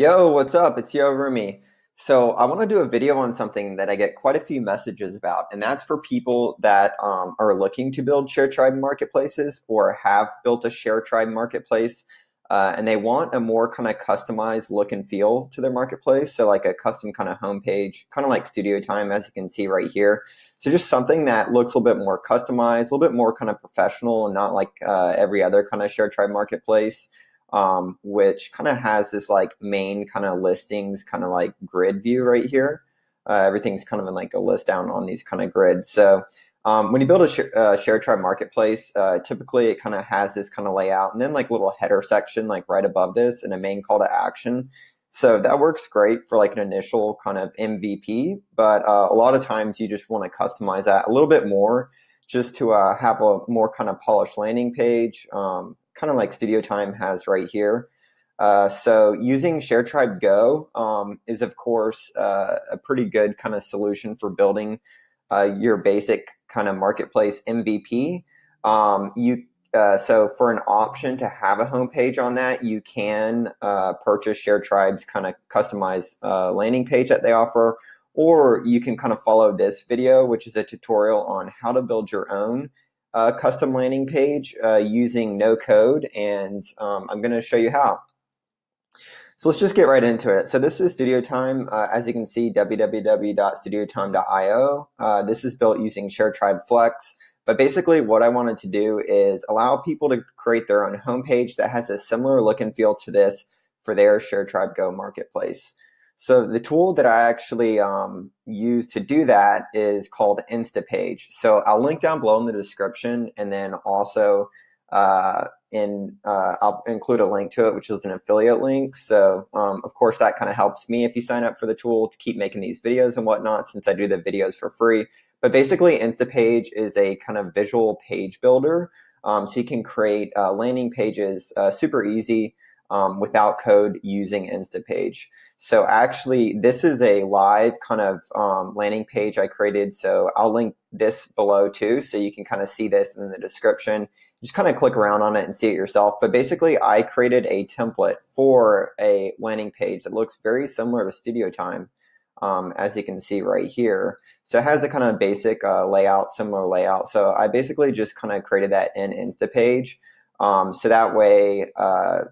Yo, what's up? It's Yo Rumi. So I want to do a video on something that I get quite a few messages about, and that's for people that are looking to build ShareTribe marketplaces or have built a ShareTribe marketplace, and they want a more kind of customized look and feel to their marketplace. So like a custom kind of homepage, kind of like Studio Time, as you can see right here. So just something that looks a little bit more customized, a little bit more kind of professional, and not like every other kind of ShareTribe marketplace. Which kind of has this like main kind of listings kind of like grid view right here. Everything's kind of in like a list down on these kind of grids. So when you build a ShareTribe marketplace, typically it kind of has this kind of layout and then like little header section like right above this and a main call to action. So that works great for like an initial kind of MVP, but a lot of times you just want to customize that a little bit more just to have a more kind of polished landing page. Kind of like Studio Time has right here. So using ShareTribe Go is, of course, a pretty good kind of solution for building your basic kind of marketplace MVP. So for an option to have a homepage on that, you can purchase ShareTribe's kind of customized landing page that they offer, or you can kind of follow this video, which is a tutorial on how to build your own custom landing page using no code, and I'm going to show you how. So let's just get right into it. So this is Studio Time. As you can see, www.studiotime.io. This is built using ShareTribe Flex, but basically what I wanted to do is allow people to create their own homepage that has a similar look and feel to this for their ShareTribe Go marketplace. So the tool that I actually use to do that is called Instapage. So I'll link down below in the description, and then also I'll include a link to it, which is an affiliate link. So of course that kind of helps me if you sign up for the tool to keep making these videos and whatnot, since I do the videos for free. But basically Instapage is a kind of visual page builder. So you can create landing pages super easy. Without code using Instapage. So actually, this is a live kind of landing page I created. So I'll link this below too, so you can kind of see this in the description. Just kind of click around on it and see it yourself. But basically, I created a template for a landing page that looks very similar to Studio Time, as you can see right here. So it has a kind of basic layout, similar layout. So I basically just kind of created that in Instapage. So that way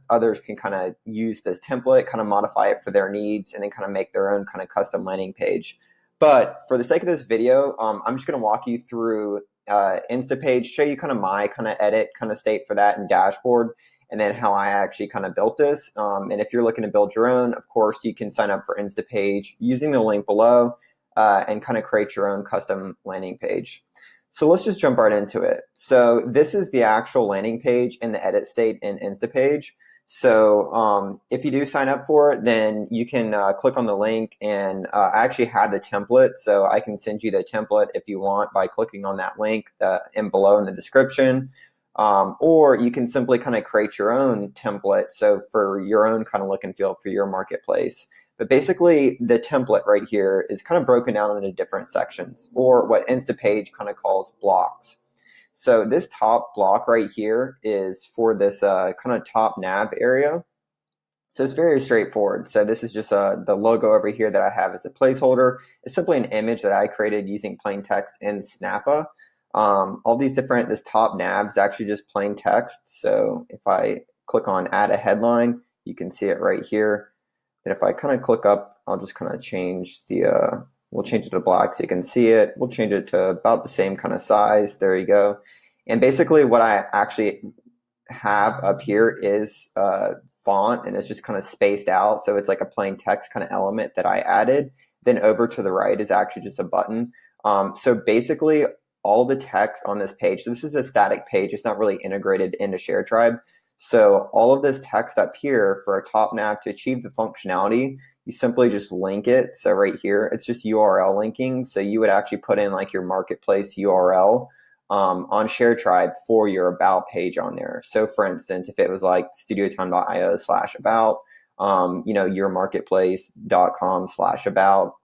others can kind of use this template, kind of modify it for their needs, and then kind of make their own kind of custom landing page. But for the sake of this video, I'm just going to walk you through Instapage, show you kind of my kind of edit kind of state for that and dashboard, and then how I actually kind of built this. And if you're looking to build your own, of course, you can sign up for Instapage using the link below and kind of create your own custom landing page. So let's just jump right into it. So this is the actual landing page and the edit state in Instapage. So if you do sign up for it, then you can click on the link, and I actually have the template, so I can send you the template if you want by clicking on that link and below in the description. Or you can simply kind of create your own template, so for your own kind of look and feel for your marketplace. But basically, the template right here is kind of broken down into different sections, or what Instapage kind of calls blocks. So this top block right here is for this kind of top nav area. So it's very straightforward. So this is just the logo over here that I have as a placeholder. It's simply an image that I created using plain text in Snappa. All these different, this top nav is actually just plain text. So if I click on add a headline, you can see it right here. And if I kind of click up, I'll just kind of change the, we'll change it to black so you can see it. We'll change it to about the same kind of size. There you go. And basically what I actually have up here is font, and it's just kind of spaced out. So it's like a plain text kind of element that I added. Then over to the right is actually just a button. So basically all the text on this page, so this is a static page. It's not really integrated into ShareTribe. So all of this text up here for a top nav to achieve the functionality, you simply just link it. So right here, it's just URL linking. So you would actually put in like your marketplace URL on ShareTribe for your about page on there. So for instance, if it was like studiotime.io/about, you know, your marketplace.com/about,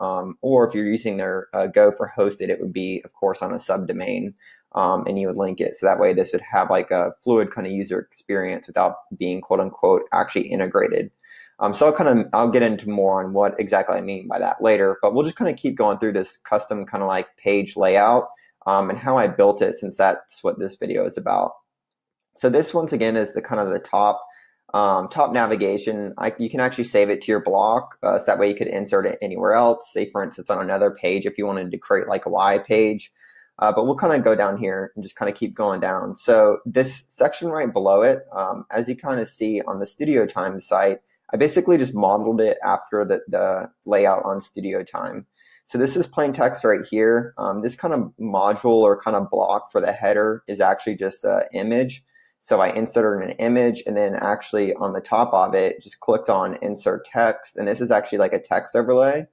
or if you're using their Go for hosted, it would be of course on a subdomain. And you would link it. So that way this would have like a fluid kind of user experience without being quote unquote actually integrated. So I'll get into more on what exactly I mean by that later, but we'll just kind of keep going through this custom kind of like page layout and how I built it, since that's what this video is about. So this once again is the kind of the top navigation. You can actually save it to your block, so that way you could insert it anywhere else, say for instance on another page if you wanted to create like a Y page. But we'll kind of go down here and just kind of keep going down. So this section right below it, as you kind of see on the Studio Time site, I basically just modeled it after the layout on Studio Time. So this is plain text right here. This kind of module or kind of block for the header is actually just an image. So I inserted an image, and then actually on the top of it, just clicked on insert text. And this is actually like a text overlay.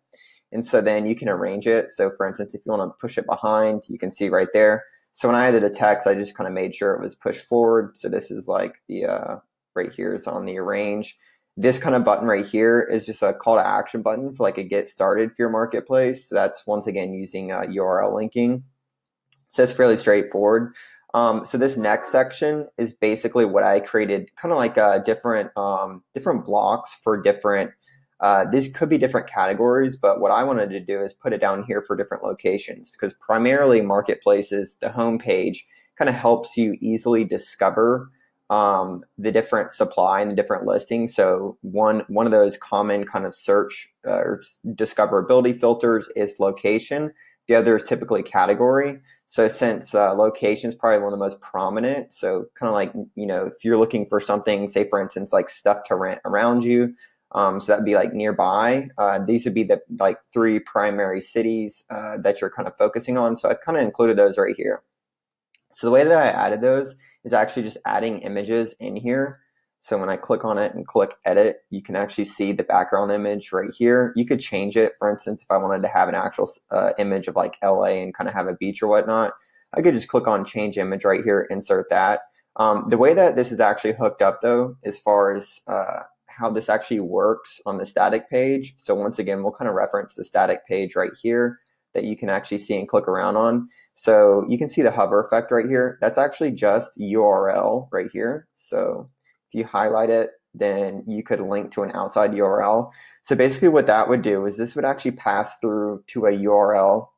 And so then you can arrange it. So for instance, if you want to push it behind, you can see right there. So when I added a text, I just kind of made sure it was pushed forward. So this is like the, right here is on the arrange. This kind of button right here is just a call to action button for like a get started for your marketplace. So that's once again using URL linking. So it's fairly straightforward. So this next section is basically what I created, kind of like different blocks for different, these could be different categories, but what I wanted to do is put it down here for different locations, because primarily marketplaces, the homepage kind of helps you easily discover the different supply and the different listings. So one of those common kind of search or discoverability filters is location. The other is typically category. So since location is probably one of the most prominent, so kind of like, you know, if you're looking for something, say for instance, like stuff to rent around you, so that'd be like nearby. These would be the like three primary cities that you're kind of focusing on. So I kind of included those right here. So the way that I added those is actually just adding images in here. So when I click on it and click edit, you can actually see the background image right here. You could change it. For instance, if I wanted to have an actual image of like LA and kind of have a beach or whatnot, I could just click on change image right here, insert that. The way that this is actually hooked up though, as far as, how this actually works on the static page. So once again, we'll kind of reference the static page right here that you can actually see and click around on. So you can see the hover effect right here. That's actually just URL right here. So if you highlight it, then you could link to an outside URL. So basically what that would do is this would actually pass through to a URL.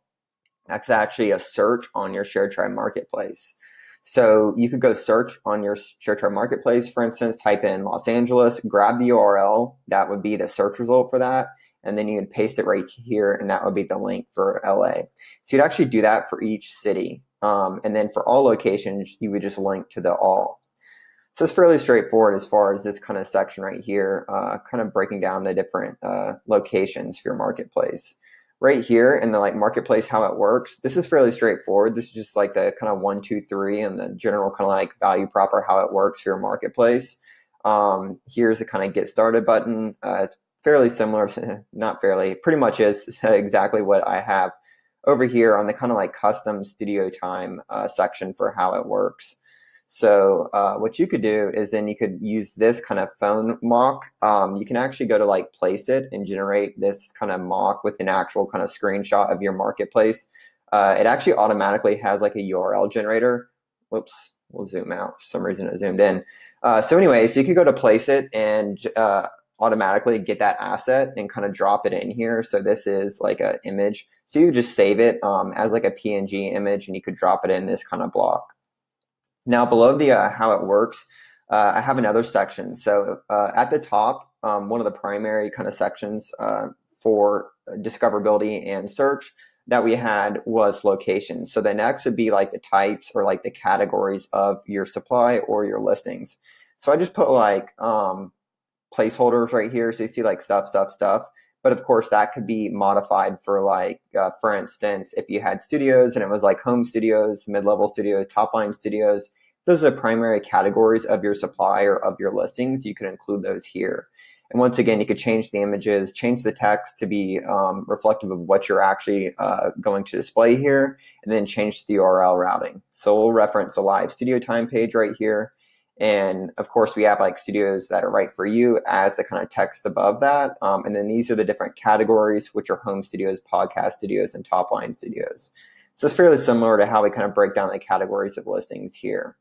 That's actually a search on your ShareTribe marketplace. So you could go search on your ShareTribe marketplace, for instance, type in Los Angeles, grab the URL, that would be the search result for that, and then you would paste it right here, and that would be the link for LA. So you'd actually do that for each city. And then for all locations, you would just link to the all. So it's fairly straightforward as far as this kind of section right here, kind of breaking down the different locations for your marketplace. Right here in the like marketplace, how it works, this is fairly straightforward. This is just like the kind of 1, 2, 3 and the general kind of like value prop or how it works for your marketplace. Here's a kind of get started button. It's fairly similar, not fairly, pretty much is exactly what I have over here on the kind of like custom Studio Time section for how it works. So what you could do is then you could use this kind of phone mock. You can actually go to like Placeit and generate this kind of mock with an actual kind of screenshot of your marketplace. It actually automatically has like a URL generator. Whoops, we'll zoom out. For some reason it zoomed in. So anyway, so you could go to Placeit and automatically get that asset and kind of drop it in here. So this is like an image. So you just save it as like a PNG image, and you could drop it in this kind of block. Now below the how it works, I have another section. So at the top, one of the primary kind of sections for discoverability and search that we had was location. So the next would be like the types or like the categories of your supply or your listings. So I just put like placeholders right here. So you see like stuff, stuff, stuff. But of course, that could be modified for like, for instance, if you had studios and it was like home studios, mid-level studios, top-line studios, those are the primary categories of your supply or of your listings. You could include those here. And once again, you could change the images, change the text to be reflective of what you're actually going to display here, and then change the URL routing. So we'll reference the live Studio Time page right here. And of course, we have like studios that are right for you as the kind of text above that. And then these are the different categories, which are home studios, podcast studios, and top line studios. So it's fairly similar to how we kind of break down the categories of listings here.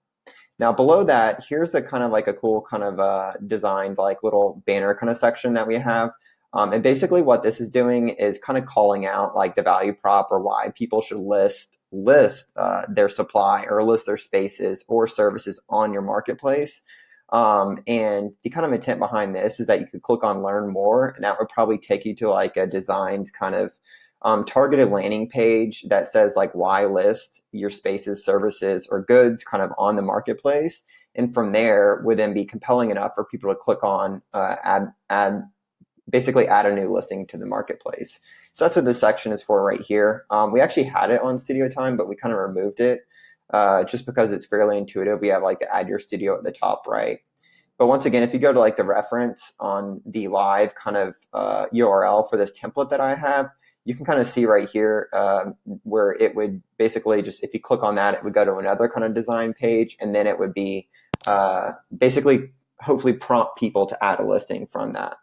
Now below that, here's a kind of like a cool kind of designed like little banner kind of section that we have. And basically what this is doing is kind of calling out like the value prop or why people should list their supply or list their spaces or services on your marketplace. And the kind of intent behind this is that you could click on learn more, and that would probably take you to like a designed kind of targeted landing page that says like why list your spaces, services, or goods kind of on the marketplace. And from there would then be compelling enough for people to click on, basically add a new listing to the marketplace. So that's what this section is for right here. We actually had it on Studio Time, but we kind of removed it just because it's fairly intuitive. We have like the add your studio at the top right. But once again, if you go to like the reference on the live kind of URL for this template that I have, you can kind of see right here where it would basically just, if you click on that, it would go to another kind of design page, and then it would be basically hopefully prompt people to add a listing from that.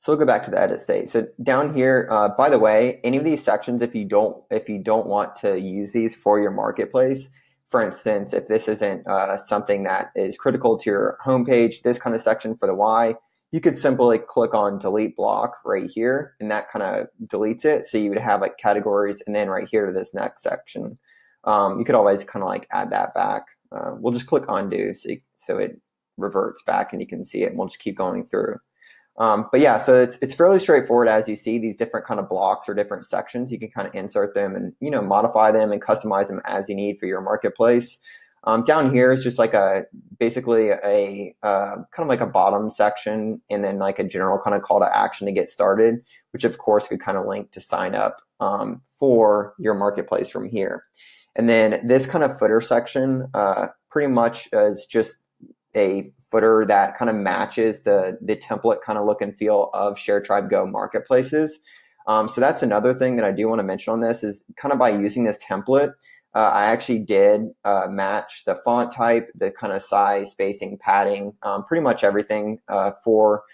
So we'll go back to the edit state. So down here, by the way, any of these sections, if you don't want to use these for your marketplace, for instance, if this isn't something that is critical to your homepage, this kind of section for the why, you could simply click on delete block right here, and that kind of deletes it. So you would have like categories, and then right here to this next section. You could always kind of like add that back. We'll just click undo so it reverts back and you can see it, and we'll just keep going through. But yeah, so it's fairly straightforward. As you see, these different kind of blocks or different sections, you can kind of insert them and, you know, modify them and customize them as you need for your marketplace. Down here is just like basically a kind of like a bottom section, and then like a general kind of call to action to get started, which of course could kind of link to sign up for your marketplace from here. And then this kind of footer section pretty much is just a footer that kind of matches the template kind of look and feel of ShareTribe Go marketplaces. So that's another thing that I do want to mention on this is kind of by using this template, I actually did match the font type, the kind of size, spacing, padding, pretty much everything for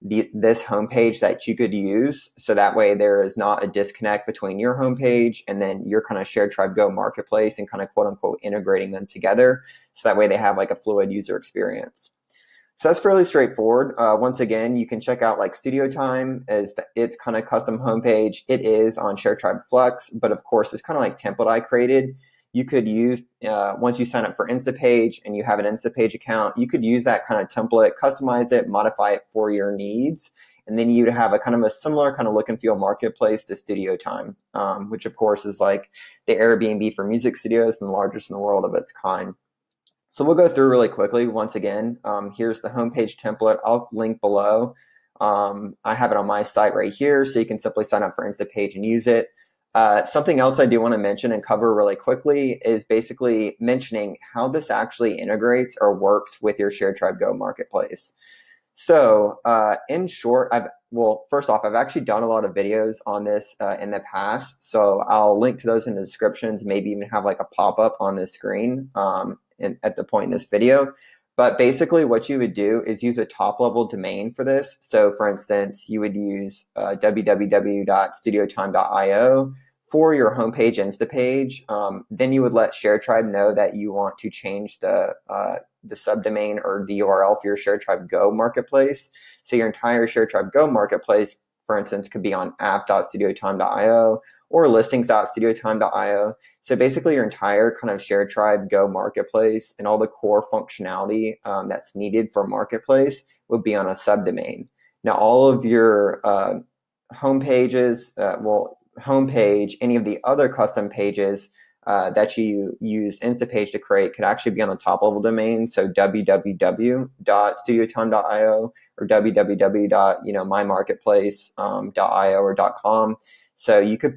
this homepage that you could use. So that way there is not a disconnect between your homepage and then your kind of ShareTribe Go marketplace and kind of quote unquote integrating them together. So that way they have like a fluid user experience. So that's fairly straightforward. Once again, you can check out like Studio Time as its kind of custom homepage. It is on ShareTribe Flex, but of course it's kind of like template I created. You could use, once you sign up for Instapage and you have an Instapage account, you could use that kind of template, customize it, modify it for your needs, and then you'd have a kind of a similar kind of look and feel marketplace to Studio Time, which of course is like the Airbnb for music studios and the largest in the world of its kind. So we'll go through really quickly. Once again, here's the homepage template. I'll link below. I have it on my site right here, so you can simply sign up for Instapage and use it. Something else I do want to mention and cover really quickly is basically mentioning how this actually integrates or works with your ShareTribe Go marketplace. So in short, first off, I've actually done a lot of videos on this in the past, so I'll link to those in the descriptions, maybe even have like a pop-up on this screen at the point in this video. But basically what you would do is use a top-level domain for this. So for instance, you would use www.studiotime.io for your homepage Instapage. Then you would let ShareTribe know that you want to change the subdomain or the URL for your ShareTribe Go marketplace. So your entire ShareTribe Go marketplace, for instance, could be on app.studiotime.io or listings.studiotime.io. So basically your entire kind of ShareTribe Go marketplace and all the core functionality that's needed for marketplace would be on a subdomain. Now all of your homepage, any of the other custom pages that you use Instapage to create could actually be on the top level domain. So www.studiotime.io or www.mymarketplace.io or .com. So you could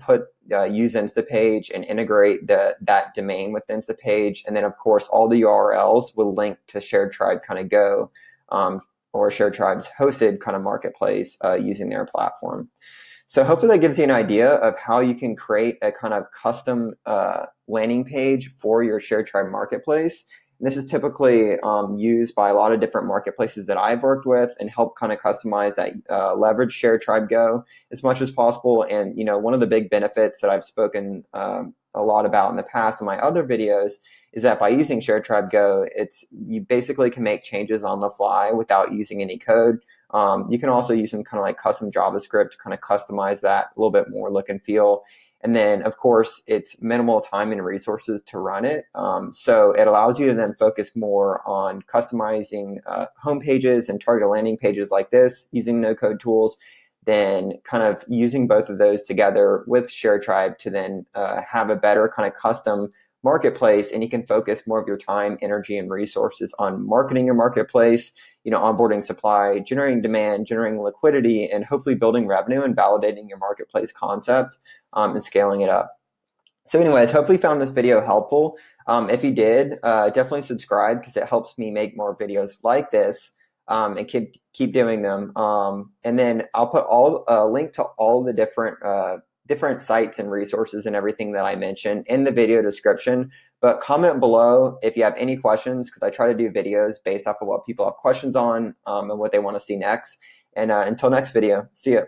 use Instapage and integrate that domain with Instapage. And then, of course, all the URLs will link to ShareTribe kind of Go or ShareTribe's hosted kind of marketplace using their platform. So hopefully that gives you an idea of how you can create a kind of custom landing page for your ShareTribe marketplace. And this is typically used by a lot of different marketplaces that I've worked with and help kind of customize that, leverage ShareTribe Go as much as possible. And, you know, one of the big benefits that I've spoken a lot about in the past in my other videos, is that by using ShareTribe Go, you basically can make changes on the fly without using any code. You can also use some kind of like custom JavaScript to kind of customize that a little bit more look and feel. And then, of course, it's minimal time and resources to run it. So it allows you to then focus more on customizing home pages and target landing pages like this using no-code tools, than kind of using both of those together with ShareTribe to then have a better kind of custom marketplace. And you can focus more of your time, energy, and resources on marketing your marketplace, you know, onboarding supply, generating demand, generating liquidity, and hopefully building revenue and validating your marketplace concept and scaling it up. So anyways, hopefully you found this video helpful. If you did, definitely subscribe, because it helps me make more videos like this and keep doing them. And then I'll put a link to all the different sites and resources and everything that I mentioned in the video description. But comment below if you have any questions, because I try to do videos based off of what people have questions on and what they want to see next. And until next video, see ya.